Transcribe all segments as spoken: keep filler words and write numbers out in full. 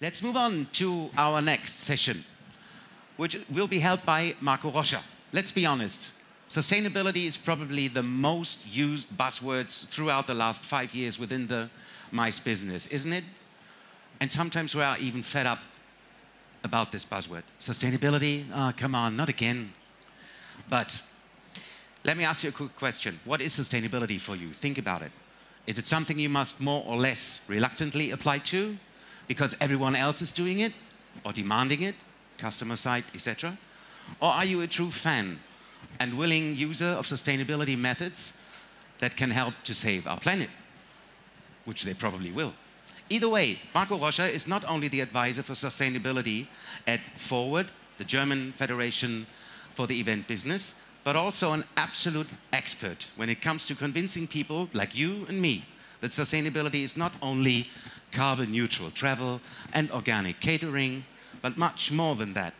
Let's move on to our next session, which will be held by Marko Roscher. Let's be honest. Sustainability is probably the most used buzzwords throughout the last five years within the MICE business, isn't it? And sometimes we are even fed up about this buzzword. Sustainability, oh, come on, not again. But let me ask you a quick question. What is sustainability for you? Think about it. Is it something you must more or less reluctantly apply to because everyone else is doing it or demanding it, customer side, et cetera? Or are you a true fan and willing user of sustainability methods that can help to save our planet, which they probably will? Either way, Marko Roscher is not only the advisor for sustainability at Forward, the German Federation for the Event Business, but also an absolute expert when it comes to convincing people like you and me that sustainability is not only carbon neutral travel and organic catering, but much more than that,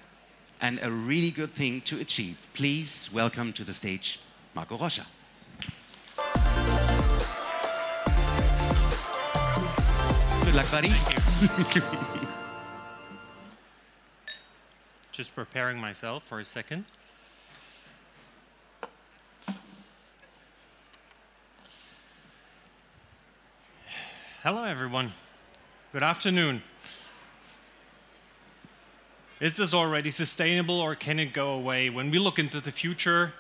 and a really good thing to achieve. Please welcome to the stage, Marko Roscher. Good luck, buddy. Thank you. Just preparing myself for a second. Hello, everyone. Good afternoon. Is this already sustainable or can it go away? When we look into the future,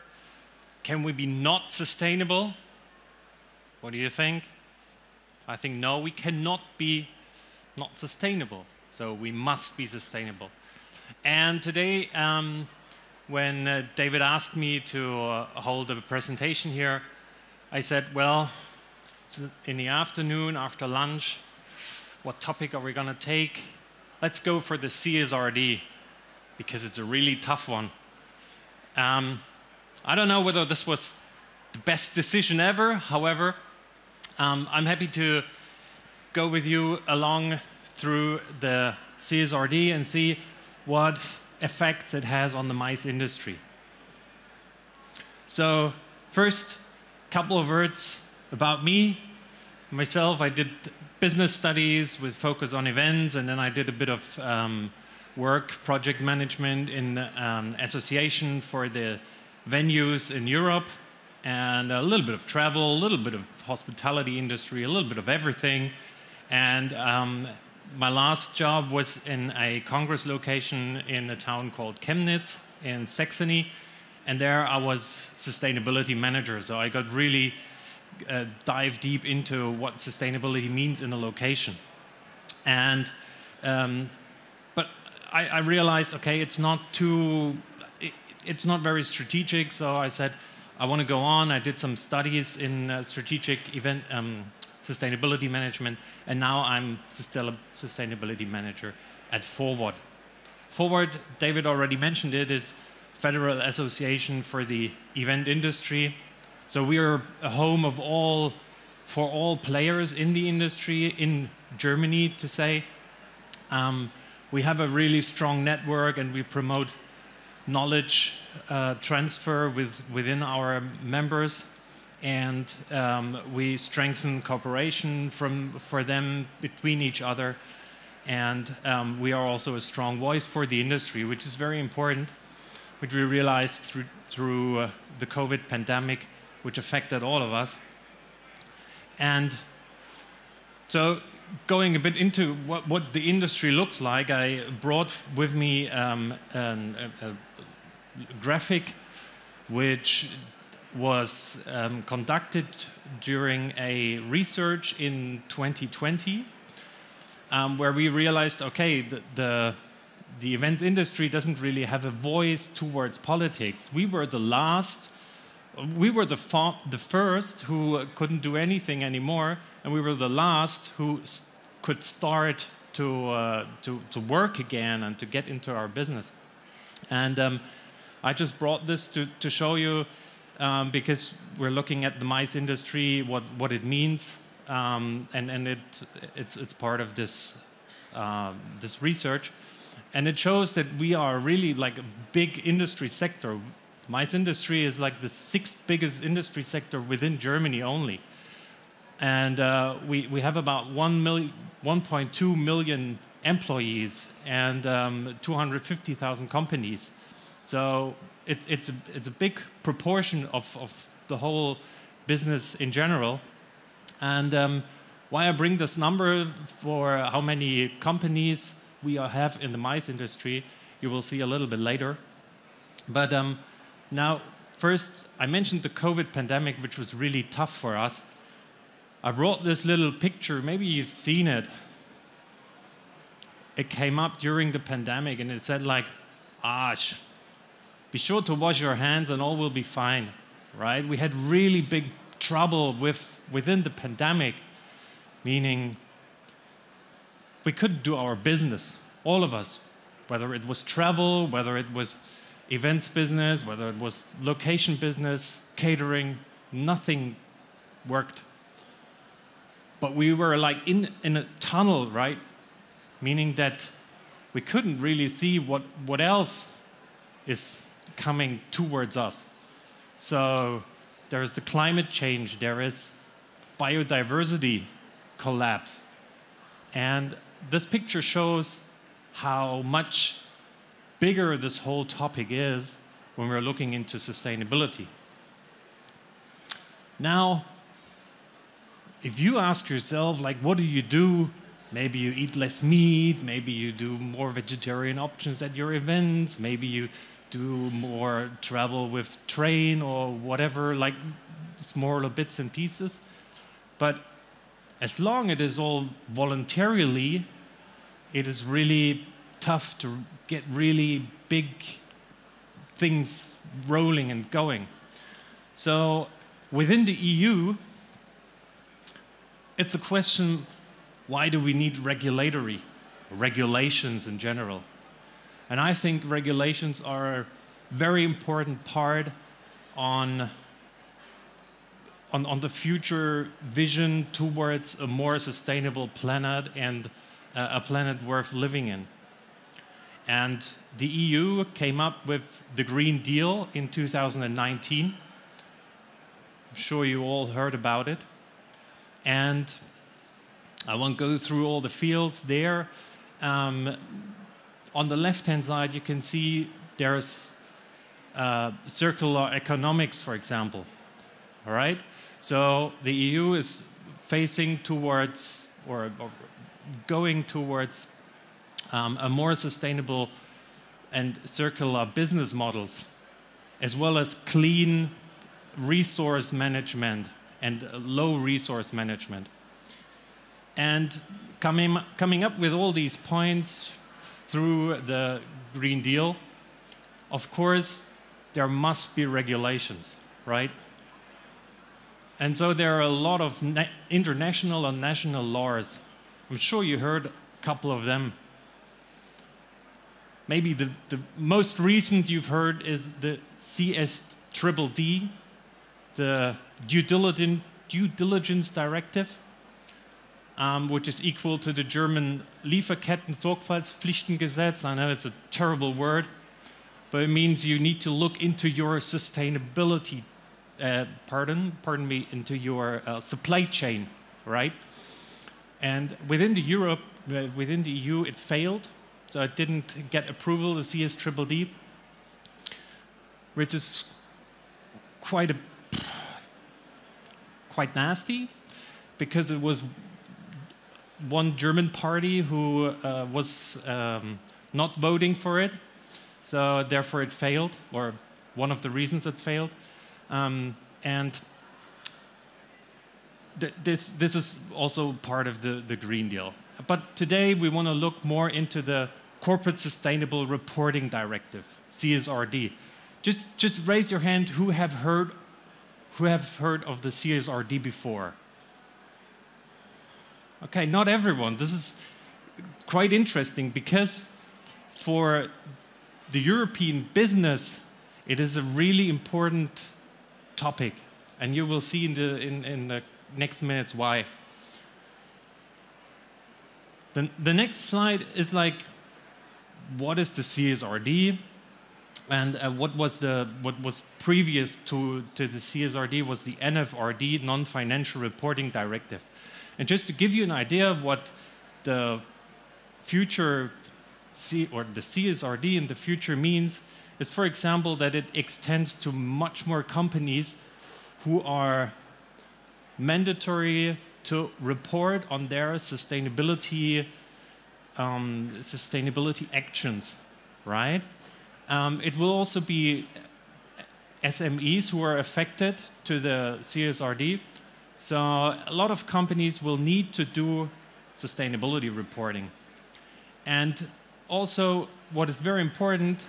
can we be not sustainable? What do you think? I think no, we cannot be not sustainable. So we must be sustainable. And today, um, when uh, David asked me to uh, hold a presentation here, I said, well, it's in the afternoon, after lunch, what topic are we going to take? Let's go for the C S R D. Because it's a really tough one. Um, I don't know whether this was the best decision ever. However, um, I'm happy to go with you along through the C S R D and see what effects it has on the MICE industry. So first, a couple of words about me. Myself, I did business studies with focus on events, and then I did a bit of um, work, project management in um, association for the venues in Europe, and a little bit of travel, a little bit of hospitality industry, a little bit of everything. And um, my last job was in a congress location in a town called Chemnitz in Saxony, and there I was sustainability manager. So I got really uh, dive deep into what sustainability means in a location. And um, but I, I realized, okay, it's not too, it, it's not very strategic. So I said, I want to go on. I did some studies in uh, strategic event um, sustainability management, and now I'm still a sustainability manager at Forward. Forward, David already mentioned it, is Federal Association for the Event Industry. So we are a home of all, for all players in the industry, in Germany to say. Um, we have a really strong network and we promote knowledge uh, transfer with, within our members. And um, we strengthen cooperation from, for them between each other. And um, we are also a strong voice for the industry, which is very important, which we realized through, through uh, the COVID pandemic, which affected all of us. And so going a bit into what, what the industry looks like, I brought with me um, an, a, a graphic which was um, conducted during a research in twenty twenty, um, where we realized, okay, the, the, the event industry doesn't really have a voice towards politics. We were the last We were the, the first who couldn't do anything anymore, and we were the last who st could start to, uh, to, to work again and to get into our business. And um, I just brought this to, to show you, um, because we're looking at the MICE industry, what, what it means, um, and, and it, it's, it's part of this, uh, this research. And it shows that we are really like a big industry sector. MICE industry is like the sixth biggest industry sector within Germany only. And uh, we, we have about one point two million employees and um, two hundred fifty thousand companies. So it, it's, a, it's a big proportion of, of the whole business in general. And um, why I bring this number for how many companies we have in the MICE industry, you will see a little bit later. But um, now, first, I mentioned the COVID pandemic, which was really tough for us. I brought this little picture. Maybe you've seen it. It came up during the pandemic, and it said, like, "Ash, be sure to wash your hands, and all will be fine." Right? We had really big trouble with within the pandemic, meaning we couldn't do our business, all of us, whether it was travel, whether it was events business, whether it was location business, catering, nothing worked. But we were like in, in a tunnel, right? Meaning that we couldn't really see what, what else is coming towards us. So there is the climate change, there is biodiversity collapse. And this picture shows how much bigger this whole topic is when we're looking into sustainability. Now, if you ask yourself, like, what do you do? Maybe you eat less meat, maybe you do more vegetarian options at your events, maybe you do more travel with train or whatever, like smaller bits and pieces. But as long as it is all voluntarily, it is really tough to get really big things rolling and going. So within the E U, it's a question, why do we need regulatory regulations in general? And I think regulations are a very important part on, on, on the future vision towards a more sustainable planet and uh, a planet worth living in. And the E U came up with the Green Deal in two thousand nineteen. I'm sure you all heard about it. And I won't go through all the fields there. Um, on the left-hand side, you can see there's uh, circular economics, for example. All right? So the E U is facing towards or, or going towards Um, a more sustainable and circular business models, as well as clean resource management and low resource management. And coming, coming up with all these points through the Green Deal, of course, there must be regulations, right? And so there are a lot of international and national laws. I'm sure you heard a couple of them. Maybe the, the most recent you've heard is the C S R D, the Due Diligence, Due Diligence Directive, um, which is equal to the German Lieferketten-Sorgfaltspflichtengesetz. I know it's a terrible word, but it means you need to look into your sustainability, uh, pardon, pardon me, into your uh, supply chain, right? And within the Europe, uh, within the E U, it failed. So it didn't get approval, the C S R D, which is quite a quite nasty, because it was one German party who uh, was um, not voting for it, so therefore it failed, or one of the reasons it failed. Um, and th this this is also part of the the Green Deal. But today we want to look more into the Corporate Sustainable Reporting Directive, C S R D. Just, just raise your hand who have heard, who have heard of the C S R D before. Okay, not everyone. This is quite interesting because for the European business, it is a really important topic, and you will see in the, in, in the next minutes why. The, the next slide is like, what is the C S R D, and uh, what was the what was previous to to the C S R D was the N F R D, Non-Financial Reporting Directive. And just to give you an idea of what the future C or the C S R D in the future means is, for example, that it extends to much more companies who are mandatory to report on their sustainability um, sustainability actions, right? Um, it will also be S M Es who are affected to the C S R D. So a lot of companies will need to do sustainability reporting. And also, what is very important,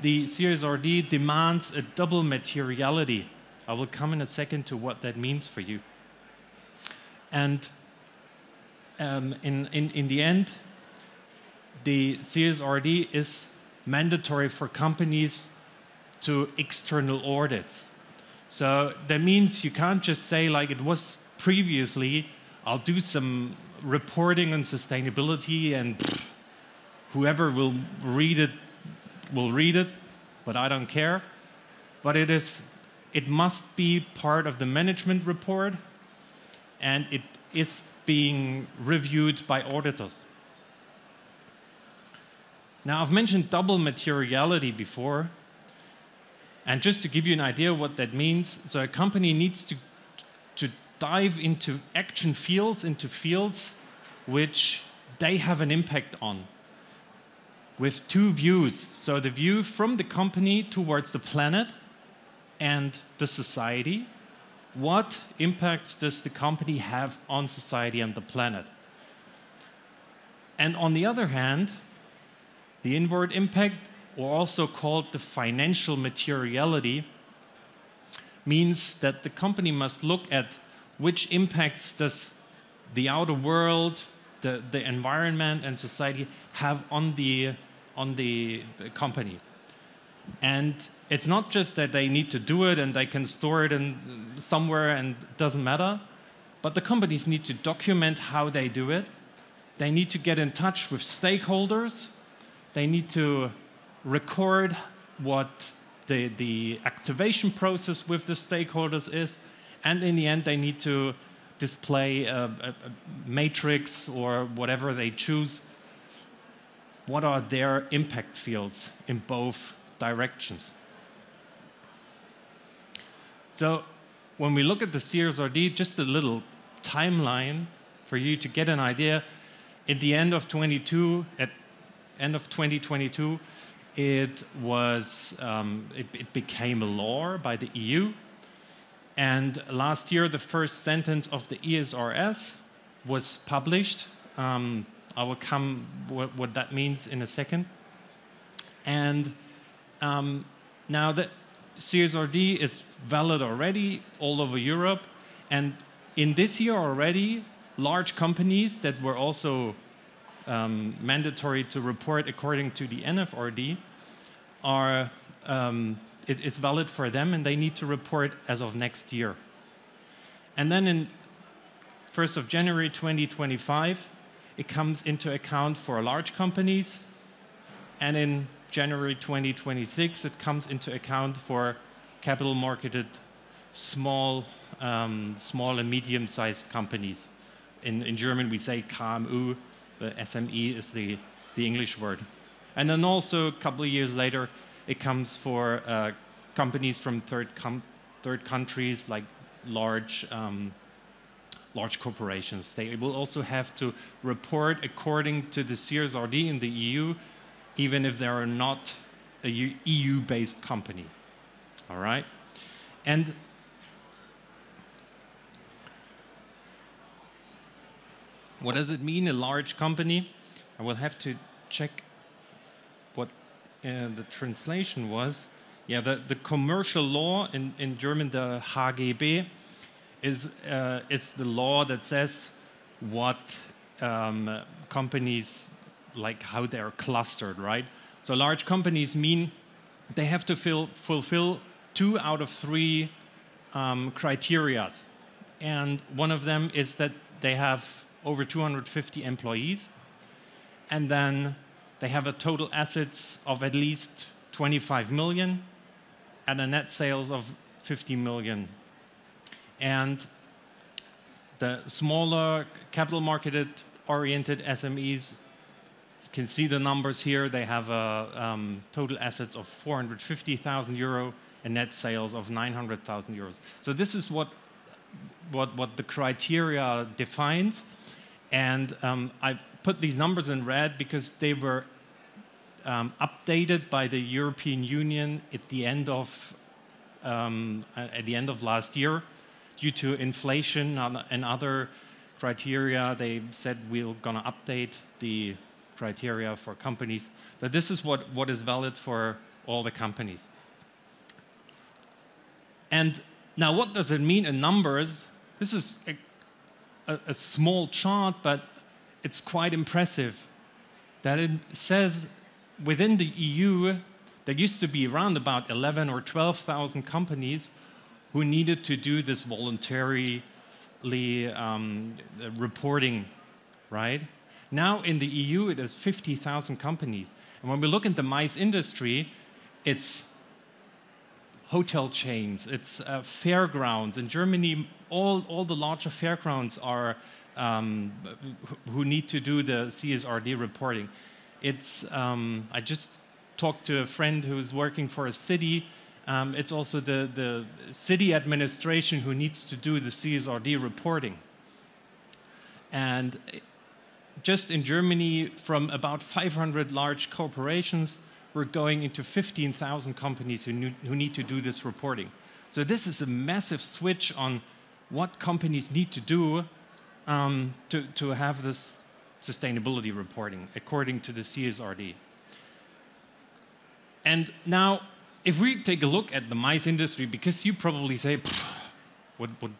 the C S R D demands a double materiality. I will come in a second to what that means for you. And um, in, in, in the end, the C S R D is mandatory for companies to external audits. So that means you can't just say, like it was previously, I'll do some reporting on sustainability and whoever will read it will read it, but I don't care. But it is, it must be part of the management report, and it is being reviewed by auditors. Now, I've mentioned double materiality before. And just to give you an idea what that means, so a company needs to, to dive into action fields, into fields which they have an impact on, with two views. So the view from the company towards the planet and the society. What impacts does the company have on society and the planet? And on the other hand, the inward impact, or also called the financial materiality, means that the company must look at which impacts does the outer world, the, the environment and society have on the, on the company. And it's not just that they need to do it and they can store it in somewhere and it doesn't matter, but the companies need to document how they do it. They need to get in touch with stakeholders. They need to record what the, the activation process with the stakeholders is, and in the end they need to display a, a, a matrix or whatever they choose. What are their impact fields in both directions? So when we look at the C S R D, just a little timeline for you to get an idea. At the end of twenty-two, at end of twenty twenty-two, it was um, it, it became a law by the E U. And last year, the first sentence of the E S R S was published. Um, I will come what, what that means in a second. And um, now the C S R D is valid already all over Europe. And in this year already, large companies that were also Um, mandatory to report according to the N F R D are um, it, it's valid for them, and they need to report as of next year. And then in first of January twenty twenty-five, it comes into account for large companies, and in January twenty twenty-six it comes into account for capital marketed small um, small and medium-sized companies. In, in German we say K M U. The S M E is the, the English word. And then also, a couple of years later, it comes for uh, companies from third, com third countries, like large, um, large corporations. They will also have to report according to the C S R D in the E U, even if they are not a E U-based company. All right? And what does it mean, a large company? I will have to check what uh, the translation was. Yeah, the, the commercial law, in, in German, the H G B, is, uh, is the law that says what um, companies, like how they are clustered, right? So large companies mean they have to fill, fulfill two out of three um, criterias. And one of them is that they have over two hundred fifty employees, and then they have a total assets of at least twenty-five million and a net sales of fifty million. And the smaller capital marketed oriented S M Es can see the numbers here. They have a um, total assets of four hundred fifty thousand euro and net sales of nine hundred thousand euros. So this is what what what the criteria defines, and um, I put these numbers in red because they were um, updated by the European Union at the end of um, at the end of last year due to inflation and other criteria. They said we're gonna update the criteria for companies, but this is what, what is valid for all the companies. And now what does it mean in numbers? This is a, a, a small chart, but it's quite impressive that it says within the E U there used to be around about eleven or twelve thousand companies who needed to do this voluntarily um, reporting, right? Now in the E U, it is fifty thousand companies. And when we look at the MICE industry, it's hotel chains, it's uh, fairgrounds. In Germany, all, all the larger fairgrounds are um, who need to do the C S R D reporting. It's, um, I just talked to a friend who's working for a city. Um, it's also the, the city administration who needs to do the C S R D reporting. And it, just in Germany, from about five hundred large corporations, we're going into fifteen thousand companies who, knew, who need to do this reporting. So this is a massive switch on what companies need to do um, to, to have this sustainability reporting according to the C S R D. And now, if we take a look at the MICE industry, because you probably say, what, what,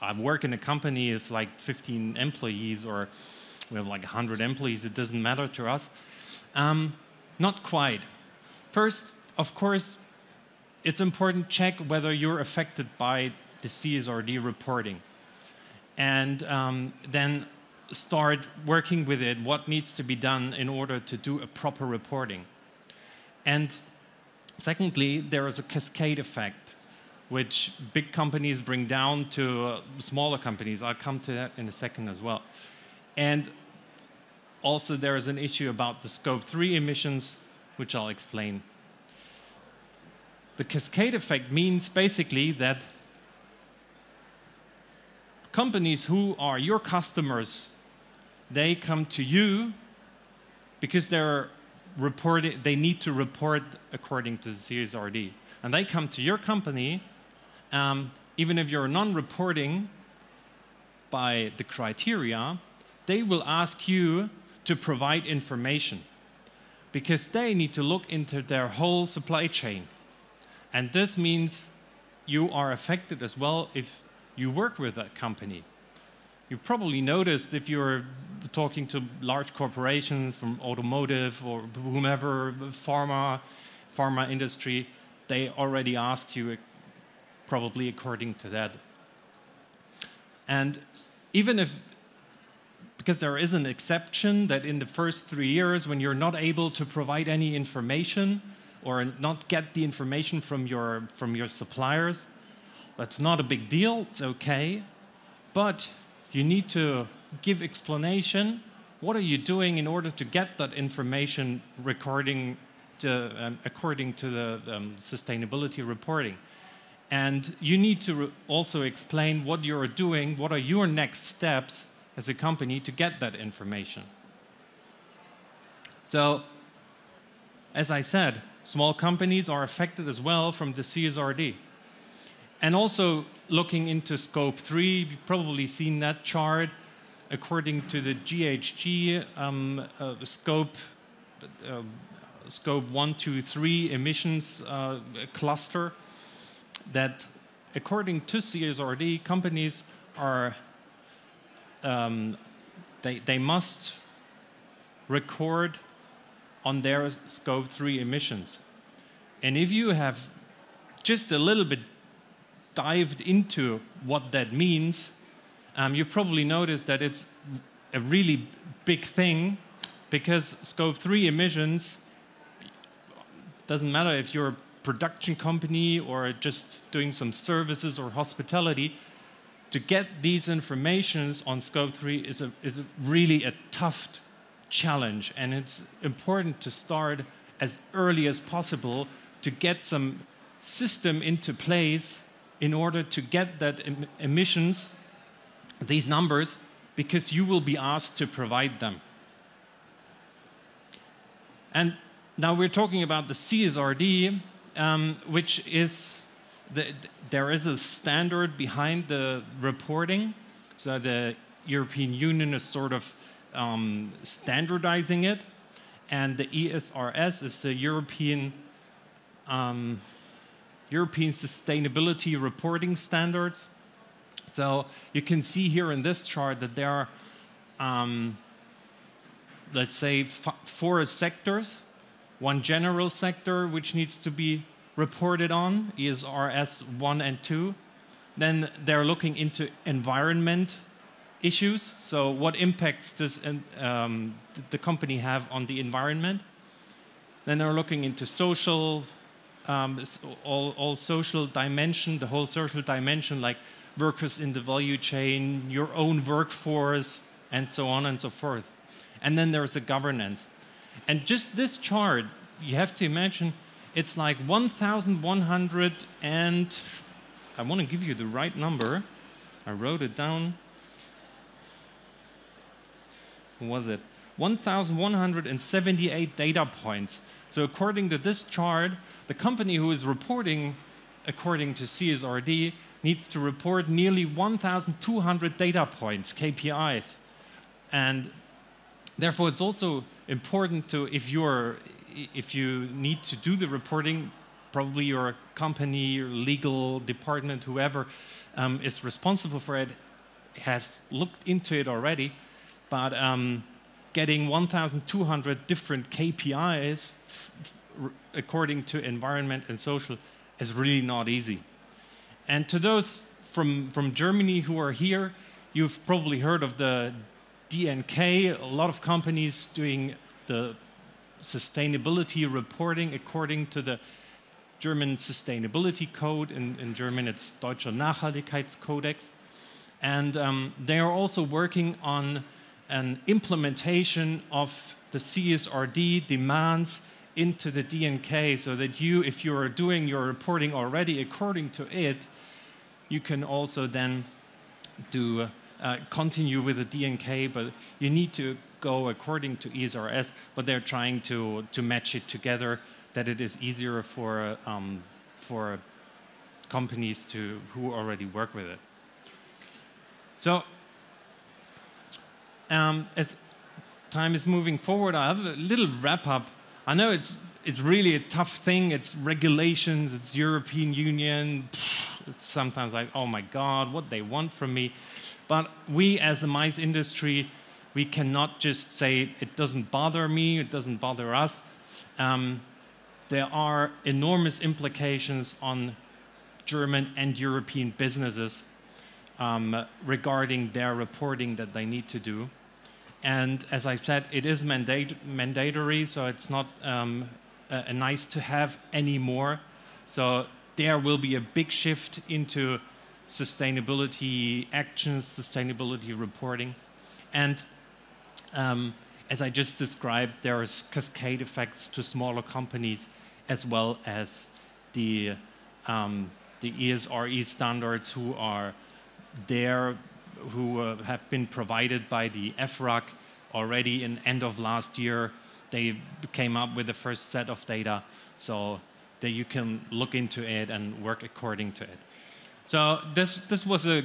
I work in a company, it's like fifteen employees, or we have like one hundred employees, it doesn't matter to us. Um, not quite. First, of course, it's important to check whether you're affected by the C S R D reporting. And um, then start working with it, what needs to be done in order to do a proper reporting. And secondly, there is a cascade effect, which big companies bring down to uh, smaller companies. I'll come to that in a second as well. And also there is an issue about the scope three emissions, which I'll explain. The cascade effect means basically that companies who are your customers, they come to you because they're reported, they need to report according to the C S R D. And they come to your company, um, even if you're non-reporting by the criteria, they will ask you to provide information because they need to look into their whole supply chain. And this means you are affected as well if you work with that company. You probably noticed if you're talking to large corporations from automotive or whomever, pharma, pharma industry, they already ask you probably according to that. And even if because there is an exception that in the first three years when you're not able to provide any information or not get the information from your, from your suppliers, that's not a big deal, it's okay. But you need to give explanation. What are you doing in order to get that information recording to, um, according to the um, sustainability reporting? And you need to also explain what you're doing, what are your next steps as a company to get that information. So, as I said, small companies are affected as well from the C S R D. And also, looking into scope three, you've probably seen that chart. According to the G H G um, uh, scope, uh, scope one, two, three emissions uh, cluster, that according to C S R D, companies are Um, they, they must record on their scope three emissions. And if you have just a little bit dived into what that means, um, you probably noticed that it's a really big thing because scope three emissions, doesn't matter if you're a production company or just doing some services or hospitality, to get these informations on scope three is, a, is a really a tough challenge, and it's important to start as early as possible to get some system into place in order to get that em emissions, these numbers, because you will be asked to provide them. And now we're talking about the C S R D, um, which is, the, there is a standard behind the reporting. So the European Union is sort of um, standardizing it. And the E S R S is the European, um, European Sustainability Reporting Standards. So you can see here in this chart that there are, um, let's say, f four sectors. One general sector, which needs to be reported on, E S R S one and two. Then they're looking into environment issues. So what impacts does um, the company have on the environment? Then they're looking into social, um, all, all social dimension, the whole social dimension, like workers in the value chain, your own workforce, and so on and so forth. And then there's the governance. And just this chart, you have to imagine, it's like one thousand one hundred and, I want to give you the right number. I wrote it down. What was it? one thousand one hundred seventy-eight data points. So according to this chart, the company who is reporting, according to C S R D, needs to report nearly one thousand two hundred data points, K P Is. And therefore, it's also important to, if you're, if you need to do the reporting, probably your company, your legal department, whoever um, is responsible for it, has looked into it already. But um, getting one thousand two hundred different K P Is according to environment and social is really not easy. And to those from from Germany who are here, you've probably heard of the D N K, a lot of companies doing the sustainability reporting according to the German Sustainability Code. In, in German, it's Deutscher Nachhaltigkeitskodex. And um, they are also working on an implementation of the C S R D demands into the D N K, so that you, if you are doing your reporting already according to it, you can also then do uh, Uh, continue with the D N K, but you need to go according to E S R S, but they're trying to, to match it together, that it is easier for, um, for companies to, who already work with it. So, um, as time is moving forward, I have a little wrap-up. I know it's, it's really a tough thing. It's regulations, it's European Union. It's sometimes like, oh my God, what they want from me. But we, as the MICE industry, we cannot just say, it doesn't bother me, it doesn't bother us. Um, there are enormous implications on German and European businesses um, regarding their reporting that they need to do. And as I said, it is mandate mandatory, so it's not um, a, a nice to have anymore. So there will be a big shift into sustainability actions, sustainability reporting. And um, as I just described, there is cascade effects to smaller companies, as well as the, um, the E S R S standards who are there, who uh, have been provided by the F R A C already in end of last year. They came up with the first set of data, so that you can look into it and work according to it. So this, this was a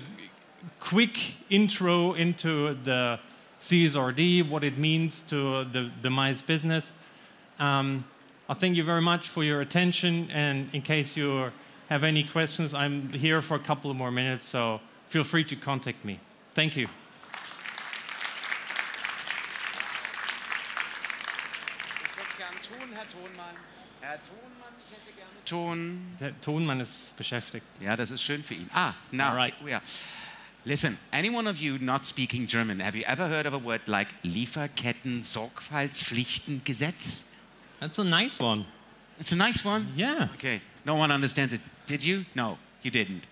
quick intro into the C S R D, what it means to the, the MICE business. Um, I thank you very much for your attention, and in case you have any questions, I'm here for a couple of more minutes, so feel free to contact me. Thank you. Ton. The Tonmann is beschäftigt. Yeah, das ist schön für ihn. Ah, now right. We are. Listen, any one of you not speaking German, have you ever heard of a word like Lieferketten-Sorgfaltspflichtengesetz? That's a nice one. It's a nice one? Yeah. Okay, no one understands it. Did you? No, you didn't.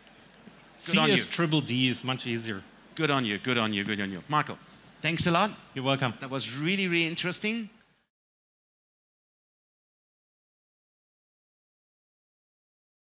Good on you. C S triple D is much easier. Good on you, good on you, good on you. Marko. Thanks a lot. You're welcome. That was really, really interesting.